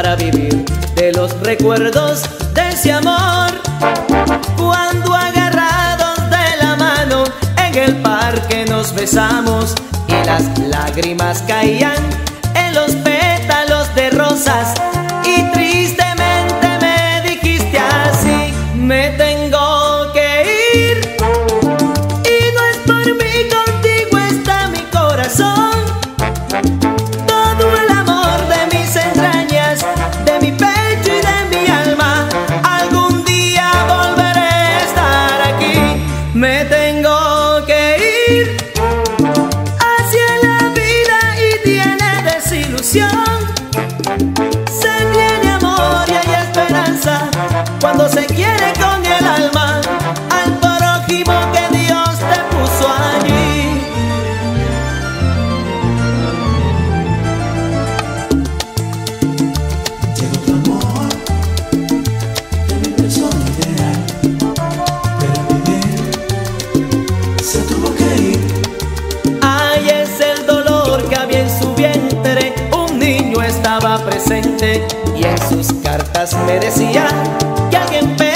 para vivir de los recuerdos de ese amor. Cuando agarrados de la mano en el parque nos besamos y las lágrimas caían en los pétalos de rosas, y tristemente me dijiste así: me tengo que ir, y no es por mí, contigo está mi corazón. Todo el amor de mis entrañas, de mi pecho y de mi alma, algún día volveré a estar aquí. Me tengo que ir hacia la vida y tiene desilusión. Se tiene amor y hay esperanza cuando se quiere con el alma al prójimo que Dios te puso allí. Llegó tu amor de mi persona ideal, pero vivir se tuvo que ir. Ay, es el dolor que había en su vientre. Un niño estaba presente y en sus cartas me decía que alguien